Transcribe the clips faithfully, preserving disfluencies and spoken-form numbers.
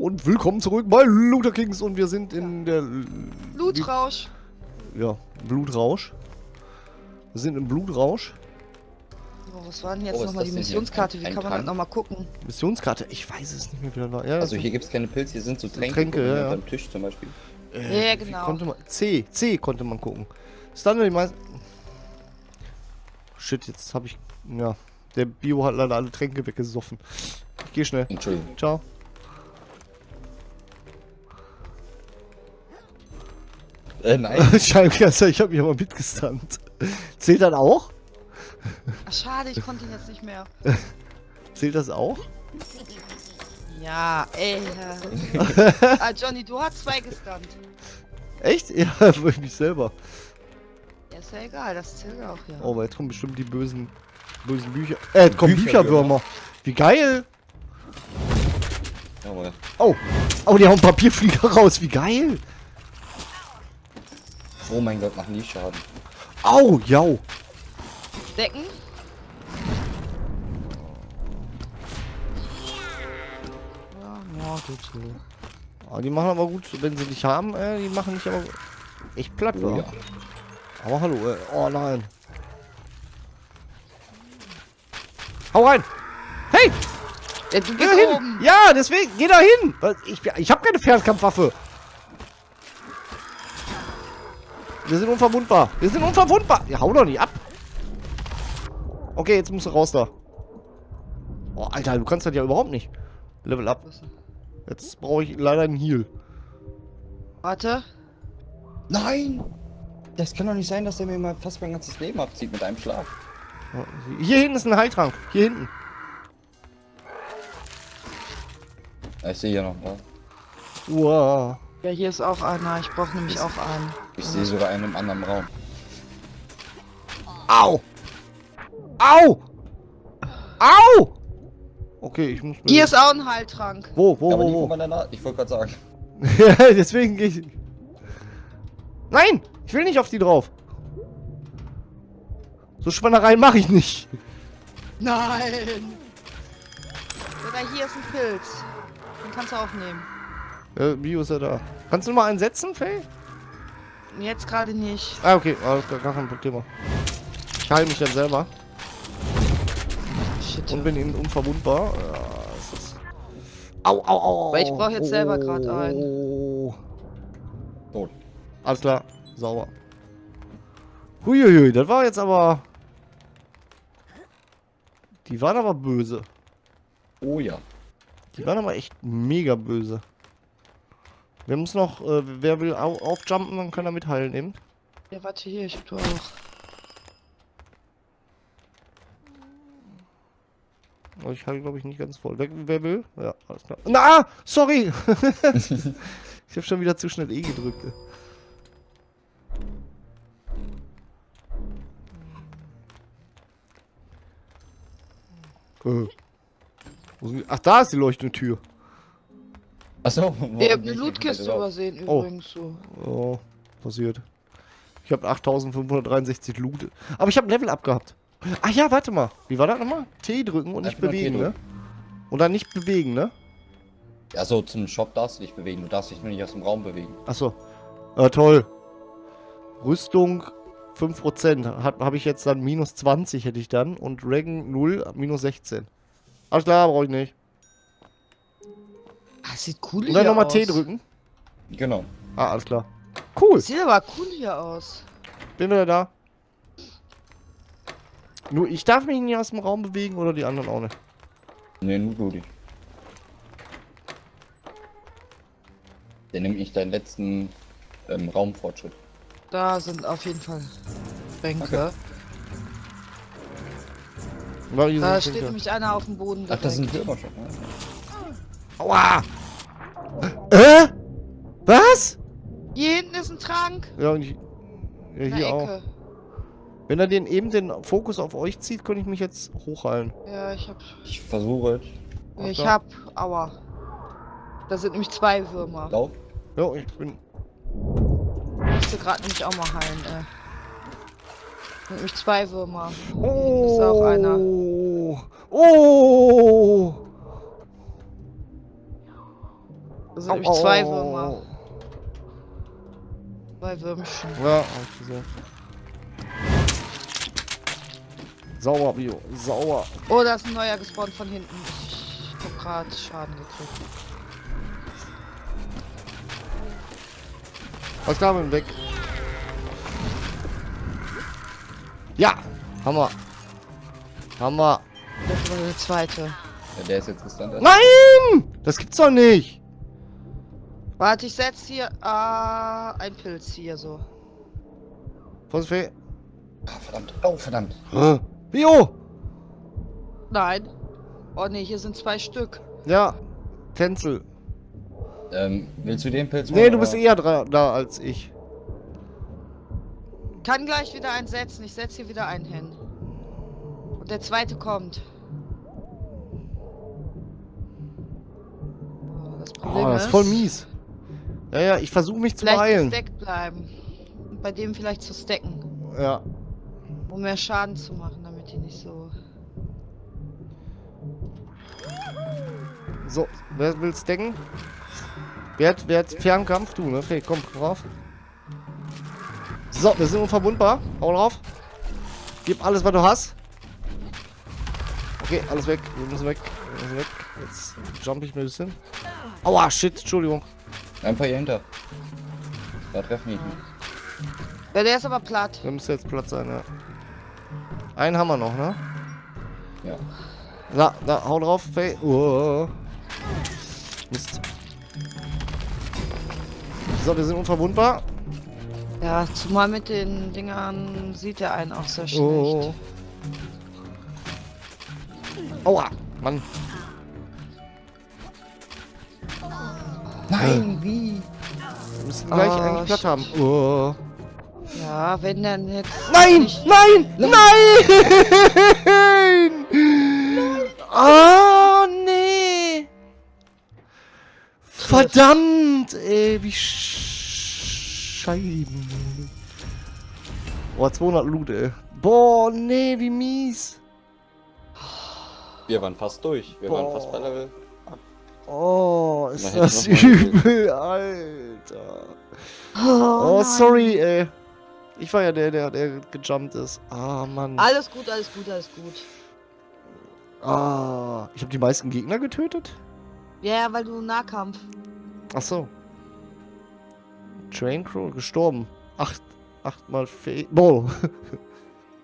und willkommen zurück bei Looterkings und wir sind in der... Blutrausch. Ja, Blutrausch. Wir sind im Blutrausch. Oh, was war denn jetzt oh, nochmal die Missionskarte? Wie kann man das nochmal gucken? Missionskarte? Ich weiß es nicht mehr, wie das war. Ja, also hier gibt es keine Pilze, hier sind so Tränke, Tränke ja, ja. Am Tisch zum Beispiel. Äh, ja, genau. Konnte man, C, C konnte man gucken. Standard die meisten... Shit, jetzt habe ich... Ja, der Bio hat leider alle Tränke weggesoffen. Ich geh schnell. Entschuldigung. Ciao. Äh, nein. Ich hab mich aber mitgestunt. Zählt das auch? Ach, schade, ich konnte ihn jetzt nicht mehr. Zählt das auch? Ja, ey. Ah, Johnny, du hast zwei gestunt. Echt? Ja, für mich selber. Ja, ist ja egal, das zählt auch, ja. Oh, aber jetzt kommen bestimmt die bösen, bösen Bücher. Äh, jetzt kommen Bücherwürmer. Wie geil! Oh, oh, die hauen Papierflieger raus, wie geil! Oh mein Gott, machen die Schaden. Au, jau! Decken? Ja, ja, geht so. Oh, die machen aber gut, wenn sie dich haben, äh, die machen nicht aber echt platt, oh, ja. Aber hallo, äh, oh nein. Hau rein! Hey! Ja, du geh da hin! Oben. Ja, deswegen, geh da hin! Ich, ich hab keine Fernkampfwaffe! Wir sind unverwundbar! Wir sind unverwundbar! Ja, hau doch nicht ab! Okay, jetzt musst du raus da. Oh, Alter, du kannst das ja überhaupt nicht. Level up. Jetzt brauche ich leider einen Heal. Warte. Nein! Das kann doch nicht sein, dass der mir mal fast mein ganzes Leben abzieht mit einem Schlag. Hier hinten ist ein Heiltrank. Hier hinten. Ich sehe hier noch ein paar. Wow. Ja, hier ist auch einer. Ich brauche nämlich ich auch einen. Ich sehe sogar einen im anderen Raum. Au! Au! Au! Okay, ich muss... Hier mit... ist auch ein Heiltrank. Wo, wo, ja, aber wo, wo? Danach... Ich wollte gerade sagen. Ja, deswegen gehe ich... Nein! Ich will nicht auf die drauf. So Schwannereien mache ich nicht. Nein! Oder hier ist ein Pilz. Den kannst du aufnehmen. Ja, Bio ist ja da. Kannst du mal einen setzen, Faye? Jetzt gerade nicht. Ah, okay. Alles klar, gar kein Thema. Ich heile mich dann selber. Shit. Und bin eben unverwundbar. Ja, es ist... Au, au, au, au. Ich brauche jetzt oh. selber gerade einen. Oh. Alles klar. Sauber. Huiuiui, das war jetzt aber... Die waren aber böse. Oh ja. Die waren aber echt mega böse. Wir müssen noch... Äh, wer will au aufjumpen, dann kann er mit heilen eben. Ja, warte hier, ich tue auch. Oh, ich habe glaube ich nicht ganz voll. Wer, wer will? Ja, alles klar. Na, sorry! Ich habe schon wieder zu schnell E gedrückt. Äh. Ach, da ist die leuchtende Tür. Achso. Ich hab eine Lootkiste übersehen übrigens. Oh. So. Oh, passiert. Ich habe achttausendfünfhundertdreiundsechzig Loot. Aber ich habe Level up gehabt. Ach ja, warte mal. Wie war das nochmal? T drücken und nicht bewegen, ne? Oder nicht bewegen, ne? Ja, so zum Shop darfst du dich bewegen. Du darfst dich nur nicht aus dem Raum bewegen. Achso. Ah, toll. Rüstung... fünf Prozent habe hab ich jetzt dann minus zwanzig hätte ich dann und Regen null minus sechzehn. Alles klar, brauche ich nicht. Ah, sieht cool hier aus. Und dann nochmal T drücken. Genau. Ah, alles klar. Cool. Sieht aber cool hier aus. Bin wieder da. Nur ich darf mich nicht aus dem Raum bewegen oder die anderen auch nicht. Nee, nur du dich. Dann nehme ich deinen letzten ähm, Raumfortschritt. Da sind auf jeden Fall Bänke. Okay. Da steht nämlich einer auf dem Boden. Ach, das sind Würmer schon. Aua! Äh? Was? Hier hinten ist ein Trank. Ja, und ich, ja hier Ecke. Auch. Wenn er den eben den Fokus auf euch zieht, könnte ich mich jetzt hochheilen. Ja, ich hab... Ich versuche es. Ich hab... Aua. Da sind nämlich zwei Würmer. Lauf. Ja, ich bin... Ich müsste gerade nämlich auch mal heilen, ey. Mit nämlich zwei Würmer. Oh! Ist auch einer. Oh! Also oh, ich zwei oh, Würmer. Zwei Würmchen. Ja, hab ich gesehen. Sauer, Bio. Sauer. Oh, da ist ein neuer gespawnt von hinten. Ich hab gerade Schaden gekriegt. Was kam denn weg? Ja! Hammer! Hammer! Das ist der zweite. Ja, der ist jetzt gestanden. Nein! Das gibt's doch nicht! Warte, ich setz hier. Ah, ein Pilz hier so. Fee. Oh, verdammt. Oh, verdammt. Huh? Bio! Nein. Oh ne, hier sind zwei Stück. Ja. Tänzel. Ähm, willst du den Pilz machen? Nee, du bist eher da als ich. Kann gleich wieder einen setzen. Ich setze hier wieder einen hin. Und der zweite kommt. Oh, das Problem oh, das ist, ist voll mies. Ja, ja, ich versuche mich zu beeilen. Vielleicht gesteckt bleiben. Und bei dem vielleicht zu stacken. Ja. Um mehr Schaden zu machen, damit die nicht so... So, wer will stacken? Wer hat, wer hat Fernkampf? Du, ne? Okay, komm, komm drauf. So, wir sind unverwundbar. Hau drauf. Gib alles, was du hast. Okay, alles weg. Wir müssen weg. Wir müssen weg. Jetzt jump ich mir ein bisschen. Aua, shit. Entschuldigung. Einfach hier hinter. Da treffen wir ihn. Ja, der ist aber platt. Der müsste jetzt platt sein, ja. Einen haben wir noch, ne? Ja. Da, da, hau drauf. Oh. Mist. So, wir sind unverwundbar. Ja, zumal mit den Dingern sieht er einen auch sehr schlecht. Oh. Aua, Mann. Nein, äh. wie? Wir müssen gleich oh, eigentlich platt haben. Oh. Ja, wenn dann jetzt... Nein, nein, nein! Nein! Nein! Oh, nee! Verdammt, ey, wie sch... Scheiben. Boah, zweihundert Loot, ey. Boah, nee, wie mies. Wir waren fast durch. Wir Boah. waren fast bei Level. Oh, ist Na, das übel, Alter. Oh, oh sorry, ey. Ich war ja der, der, der gejumpt ist. Ah, Mann. Alles gut, alles gut, alles gut. Ah, ich habe die meisten Gegner getötet? Ja, weil du Nahkampf. Ach so. Traincrawl gestorben. Acht, achtmal Fee. Boah.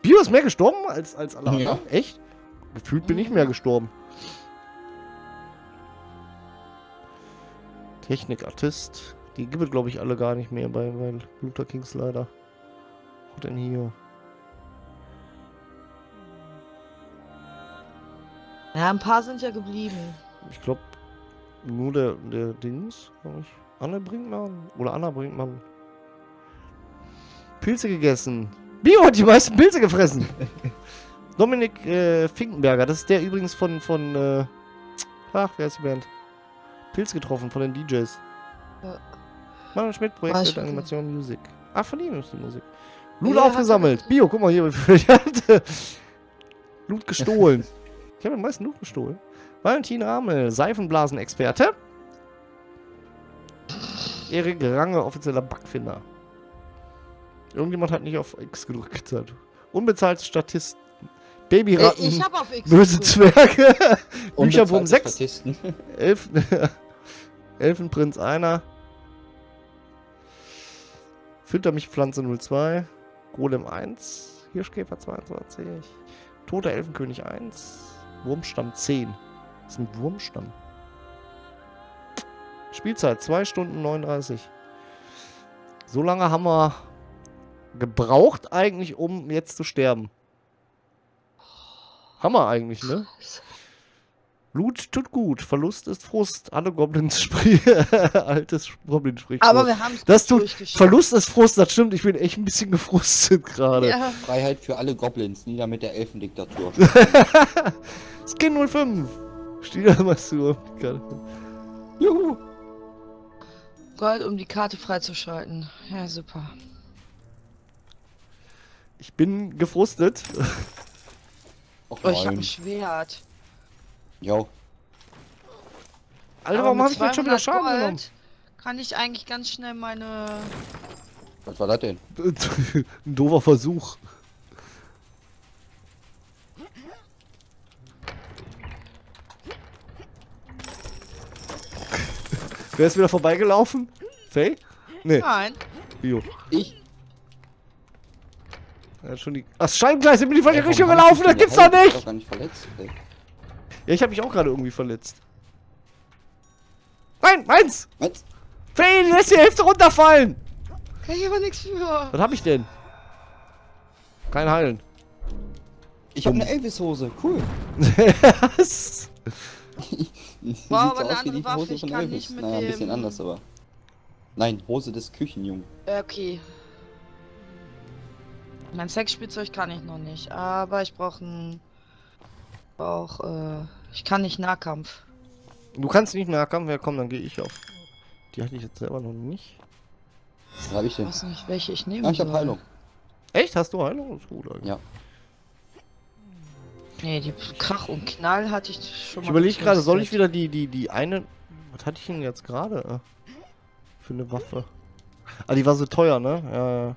Bio ist mehr gestorben als, als alle anderen. Ja. Echt? Gefühlt bin ich mehr gestorben. Technikartist. Die gibt es, glaube ich, alle gar nicht mehr bei, bei Looterkings leider. Was denn hier? Ja, ein paar sind ja geblieben. Ich glaube, nur der, der Dings, glaube ich. Anne Brinkmann. Oder Anna Brinkmann. Pilze gegessen. Bio hat die meisten Pilze gefressen. Dominik äh, Finkenberger. Das ist der übrigens von... von äh, ach, wer ist die Band? Pilz getroffen von den D Js. Ja. Manuel Schmidt, Projekt mit Animation Musik. Ach, von ihm ist die Musik. Loot ja, aufgesammelt. Bio, guck mal hier. Loot gestohlen. Ich habe am meisten Loot gestohlen. Valentin Ramel, Seifenblasenexperte. Erik Range, offizieller Bugfinder. Irgendjemand hat nicht auf X gedrückt. Unbezahlte Statisten. Babyratten. Ich, ich hab auf X böse Zwerge. Bücherwurm sechs. Elf, Elfenprinz einer. Filtermichpflanze null zwei. Golem eins. Hirschkäfer zweiundzwanzig. Toter Elfenkönig eins. Wurmstamm zehn. Das ist ein Wurmstamm. Spielzeit zwei Stunden neununddreißig. So lange haben wir gebraucht eigentlich, um jetzt zu sterben. Hammer eigentlich, ne? Loot tut gut, Verlust ist Frust. Alle Goblins sprechen. Altes Goblin spricht. Aber wir haben es das tut Verlust ist Frust, das stimmt. Ich bin echt ein bisschen gefrustet gerade. Ja. Freiheit für alle Goblins, nieder mit der Elfendiktatur. Skin null fünf. Steht da mal so. Juhu. Gold, um die Karte freizuschalten. Ja, super. Ich bin gefrustet. Oh, ich hab ein Schwert. Jo. Alter, warum habe ich mir schon wieder Schaden Gold genommen? Kann ich eigentlich ganz schnell meine... Was war das denn? Ein doofer Versuch. Wer ist wieder vorbeigelaufen? Faye? Nee. Nein. Jo. Ich? Ja, schon die... Ach, Scheibengleis, ich bin die falsche Richtung gelaufen, das gibt's doch nicht! Ich hab gar nicht verletzt, ey. Ja, ich hab mich auch gerade irgendwie verletzt. Nein, meins! Was? Faye, die lässt die Hälfte runterfallen! Kann ich aber nichts für. Was hab ich denn? Kein Heilen. Ich hab eine Elvis-Hose, cool. Yes. Wow, aber eine andere Waffe, ich kann nicht mit dem... Naja, ein bisschen anders, aber... Nein, Hose des Küchenjungen. Okay. Mein Sexspielzeug kann ich noch nicht, aber ich brauche ein... Auch, äh... ich kann nicht Nahkampf. Du kannst nicht Nahkampf? Ja komm, dann gehe ich auf. Die hatte ich jetzt selber noch nicht. Was hab ich denn? Ich weiß nicht, welche ich nehme. Ah, ich hab Heilung. Echt? Hast du Heilung? Das ist gut eigentlich. Ja. Nee, die Krach und Knall hatte ich schon mal. Ich überlege gerade, soll ich wieder die, die, die eine... Was hatte ich denn jetzt gerade? Für eine Waffe. Ah, die war so teuer, ne? Äh,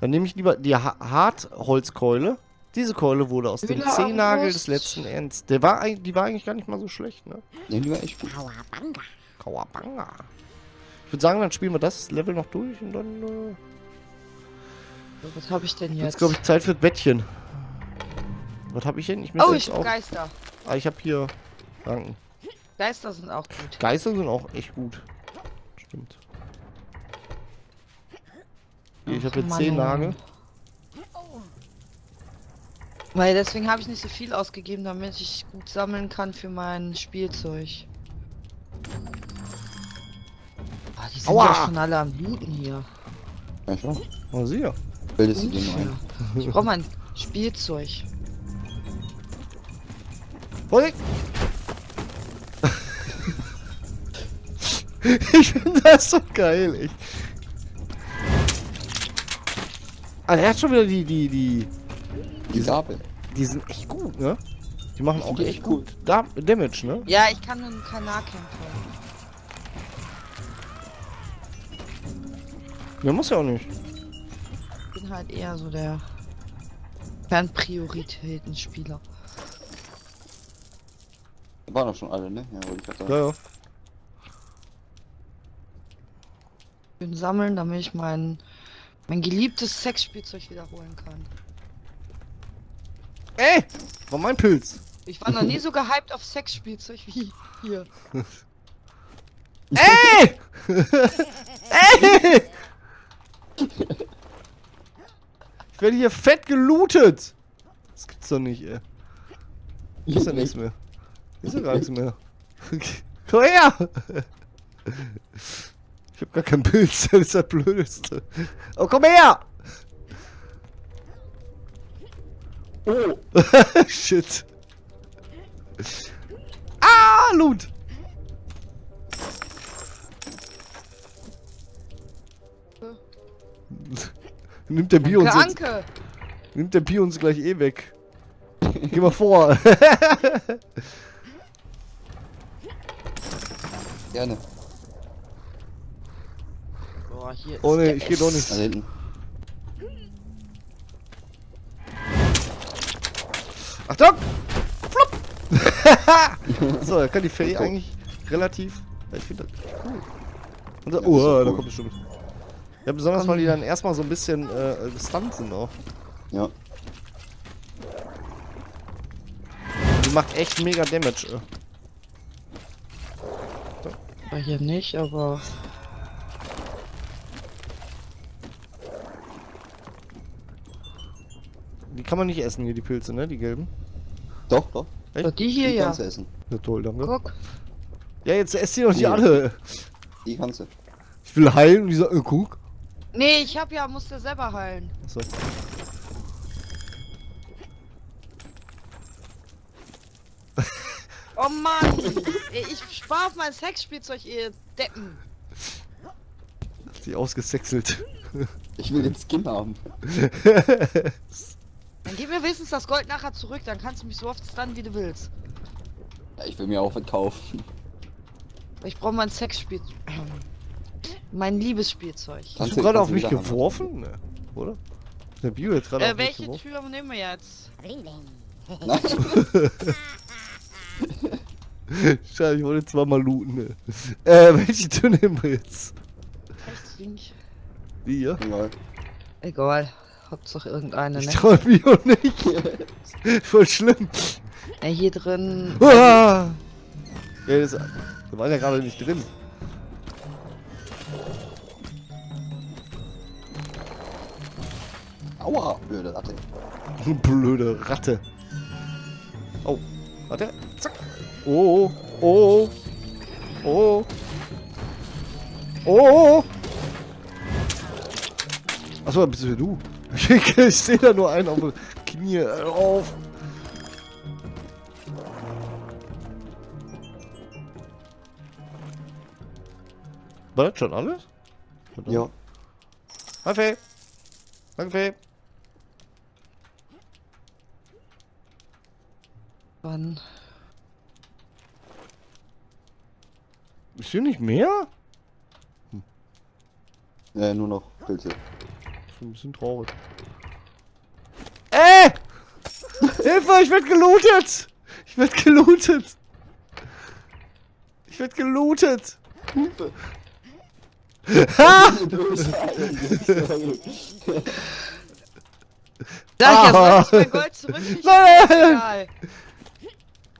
dann nehme ich lieber die ha Hartholzkeule. Diese Keule wurde aus dem Zehennagel des letzten Ends. Der war, die war eigentlich gar nicht mal so schlecht, ne? Nee, die war echt gut. Kawabanga. Kawabanga. Ich würde sagen, dann spielen wir das Level noch durch und dann... Äh Was habe ich denn jetzt? Jetzt glaube ich Zeit für das Bettchen. Was habe ich denn? Ich oh, ich bin auch... Geister. Ah, ich habe hier... Danken. Geister sind auch gut. Geister sind auch echt gut. Stimmt. Ich habe jetzt zehn Nagel. Weil deswegen habe ich nicht so viel ausgegeben, damit ich gut sammeln kann für mein Spielzeug. Oh, die sind ja schon alle am Bluten hier. Ja, schon. Oh, sieh ja. Bildest du den ein? Ich brauche mein Spielzeug. Vorsicht! Ich finde das so geil, echt. Ah, er hat schon wieder die, die, die... Die Sabel. Die sind echt gut, ne? Die machen auch echt gut Da Damage, ne? Ja, ich kann einen Kanar kämpfen. Ja, muss ja auch nicht. Ich bin halt eher so der... Fernprioritäten-Spieler. Waren doch schon alle, ne? Ja, wollte ich gerade sagen. Ja, ja. Ich will sammeln, damit ich mein... mein geliebtes Sexspielzeug wiederholen kann. Ey! War mein Pilz! Ich war noch nie so gehypt auf Sexspielzeug wie hier. Ey! Ey! Ich werde hier fett gelootet! Das gibt's doch nicht, ey. Ist ja nichts mehr. Ist ja gar nichts mehr. Komm her! Ich hab gar keinen Pilz, das ist das Blödeste. Oh, komm her! Oh! Shit! Ah, Loot! Nimmt der Bi uns jetzt... Anke. Nimmt der Bi uns gleich eh weg. Geh mal vor! Gerne. Boah, hier ist oh ne, ich geh doch nicht. Da hinten. Achtung! Flup! So, da kann die Fee eigentlich relativ... Ich finde das cool. Und da, ja, oh, so cool. Da kommt bestimmt... Ja, besonders, weil die dann erstmal so ein bisschen äh, gestunt sind auch. Ja. Die macht echt mega Damage. Äh. War hier nicht, aber... Die kann man nicht essen hier, die Pilze, ne? Die gelben. Doch, doch. Echt? Doch die hier, die ja. Kannst du essen. Ja, toll, danke. Guck. Ja, jetzt ess die doch die alle. Die kannst du. Ich will heilen und die sagen, äh, guck. Nee, ich hab ja, musste selber heilen. Achso. Oh Mann! Ich spar auf mein Sexspielzeug, ihr Deppen! Hat sie ausgesexelt. Ich will den Skin haben. Dann gib mir wenigstens das Gold nachher zurück, dann kannst du mich so oft stunnen, wie du willst. Ja, ich will mir auch was kaufen. Ich brauche mein Sexspiel. Mein Liebesspielzeug. Hast du gerade auf mich geworfen? Ne, oder? Der Bio jetzt gerade äh, auf mich geworfen. Welche Tür nehmen wir jetzt? Nein. Scheiße, ich wollte zweimal looten. Ne. Äh, welche Tür nehmen wir jetzt? Rechts, links. Die hier? Egal. Egal. Hauptsache irgendeine, ne? Ich trau Bio nicht. Voll schlimm. Äh, hier drin. Ah! Ja, das, wir waren ja gerade nicht drin. Aua, blöde Ratte. Blöde Ratte. Oh, warte. Zack. Oh, oh, oh. Oh. Achso, bist du du? Ich sehe da nur einen auf dem Knie auf. War das schon alles? Oder? Ja. Hi Fee. Danke Fee. Wann? Ist hier nicht mehr? Hm. Ja, nur noch Pilze. Ist ein bisschen traurig. Äh! Hilfe, ich werd gelootet! Ich werd gelootet! Ich werd gelootet! Hilfe! Ha! Da ich ah. jetzt nicht mehr Gold zurück. Ich Nein!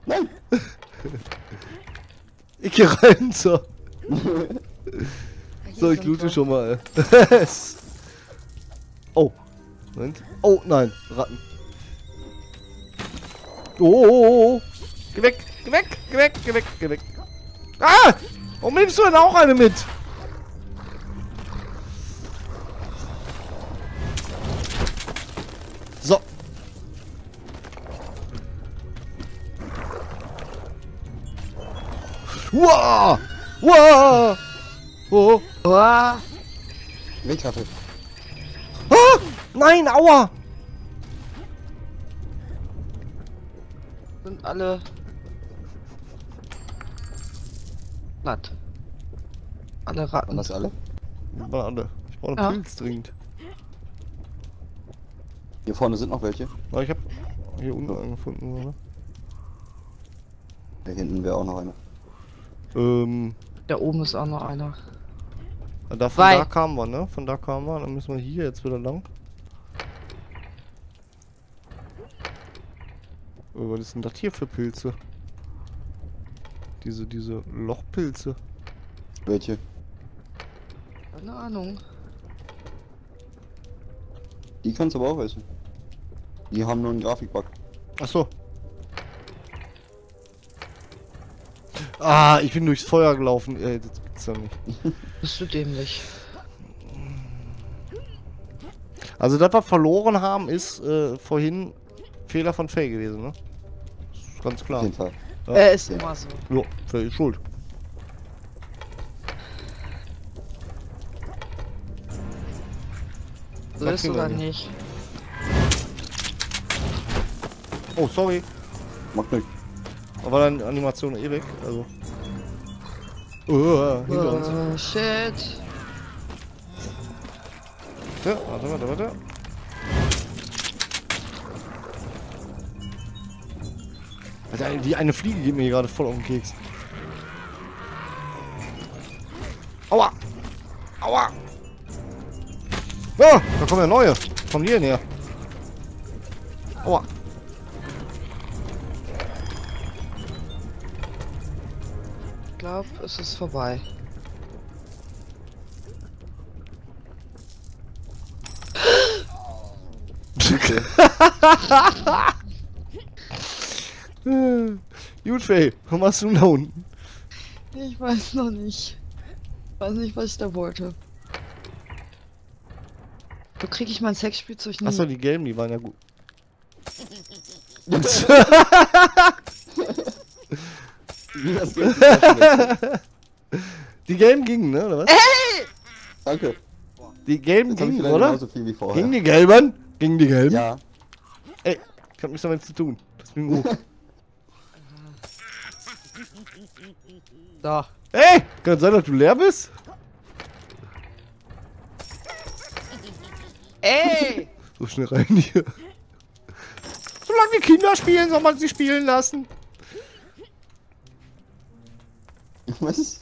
Nein! Ich geh rein, so. So, ich loote schon mal. Oh. Moment. Oh, nein. Ratten. Oh. Geh weg, geh weg, geh weg, geh weg, geh weg. Ah! Warum nimmst du denn auch eine mit? So. Wow! Wow! Oh! Wow! Wegkarte. Ah! Nein, aua! Sind alle... Natt. Alle Ratten. Waren das alle? Waren alle. Ich brauche einen ja. Pilz dringend. Hier vorne sind noch welche. Oh, ich hab hier unten einen gefunden, oder? Da hinten wäre auch noch einer. Ähm. Da oben ist auch noch einer. Da von Weil. da kamen wir, ne? Von da kamen wir, dann müssen wir hier jetzt wieder lang. Oh, was ist denn das hier für Pilze? Diese, diese Lochpilze. Welche? Keine Ahnung. Die kannst du aber auch essen. Die haben nur einen Grafikbug. Ach so. Ah, ich bin durchs Feuer gelaufen. Äh, das gibt's ja nicht. Bist du dämlich? Also, das wir verloren haben, ist äh, vorhin Fehler von Faye gewesen, ne? Das ist ganz klar. Auf jeden Fall. Ja. Er ist immer so. Ja, Faye ist schuld. So ist oder nicht? Oh, sorry. Macht nichts. Aber dann Animation eh weg, also. Oh, hinter uns. Oh, shit. Warte, warte, warte, warte. Alter, die eine Fliege geht mir hier gerade voll auf den Keks. Aua! Aua! Oh, da kommen ja neue. Von hier her. Aua. Ich glaube, es ist vorbei. Okay. Gut, Faye, was machst du denn da unten? Ich weiß noch nicht. Ich weiß nicht, was ich da wollte. Wo krieg ich mein Sexspielzeug nicht? Achso, die gelben, die waren ja gut. Die gelben gingen, ne? Oder was? Hey! Danke. Die gelben gingen, oder? So viel wie vorher. Gingen die gelben? Gingen die gelben? Ja. Ey, ich hab nichts damit zu tun. Das bin ich gut. Da. Ey! Kann sein, dass du leer bist? Ey! So schnell rein hier. Solange die Kinder spielen, soll man sie spielen lassen. Was?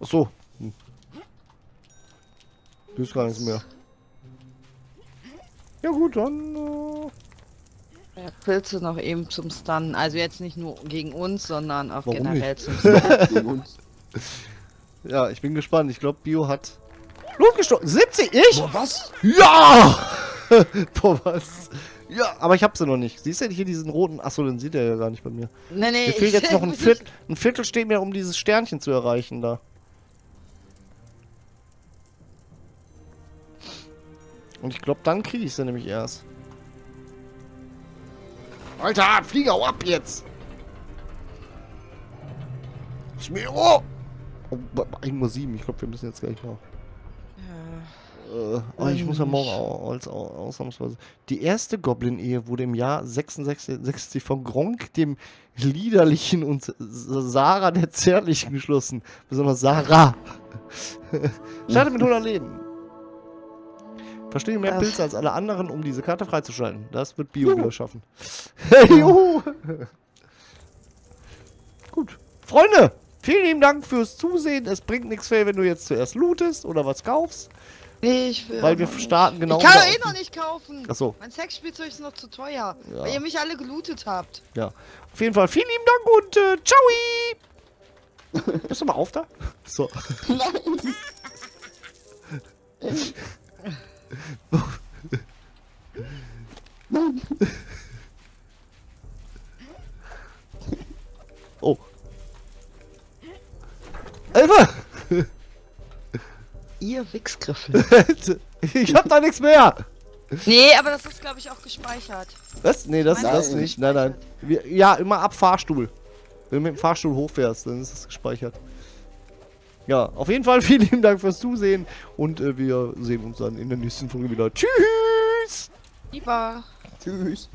Ach so. Hm. Du bist gar nichts mehr. Ja gut, dann... Äh Ja, Pilze noch eben zum Stunnen. Also jetzt nicht nur gegen uns, sondern auch Warum generell nicht? Zum Stunnen. Ja, ich bin gespannt. Ich glaube, Bio hat... Losgestochen! siebzig! Ich? Boah, was? Ja! Boah, was? Ja, aber ich hab sie noch nicht. Siehst du hier diesen roten... Achso, den sieht er ja gar nicht bei mir. Nee, nee, mir fehlt jetzt noch ein Viertel. Ein Viertel steht mir, um dieses Sternchen zu erreichen da. Und ich glaube, dann kriege ich sie nämlich erst. Alter, Flieger, hau ab jetzt! Ist mir... Oh! Oh, eins Uhr sieben, ich glaube, wir müssen jetzt gleich mal... Ja. Äh, oh, ich muss ja morgen auch, als, auch, ausnahmsweise... Die erste Goblin-Ehe wurde im Jahr sechsundsechzig von Gronkh, dem Liederlichen, und Sarah, der Zärtlichen, geschlossen. Besonders Sarah. Startet mit hundert Leben. Verstehe mehr Pilze als alle anderen, um diese Karte freizuschalten. Das wird Bio wieder schaffen. Hey, juhu. Gut. Freunde, vielen lieben Dank fürs Zusehen. Es bringt nichts mehr, wenn du jetzt zuerst lootest oder was kaufst. Nee, ich will. Weil wir starten genau. Ich kann doch eh noch nicht kaufen. Achso. Mein Sexspielzeug ist noch zu teuer. Ja. Weil ihr mich alle gelootet habt. Ja. Auf jeden Fall vielen lieben Dank und äh, ciao. Bist du mal auf da? So. Oh. Alter! Ihr Wichsgriffel. Ich hab da nichts mehr! Nee, aber das ist, glaube ich, auch gespeichert. Was? Nee, das ist das nicht. Nein, nein. Wir, ja, immer ab Fahrstuhl. Wenn du mit dem Fahrstuhl hochfährst, dann ist das gespeichert. Ja, auf jeden Fall vielen lieben Dank fürs Zusehen und äh, wir sehen uns dann in der nächsten Folge wieder. Tschüss! Lieber. Tschüss!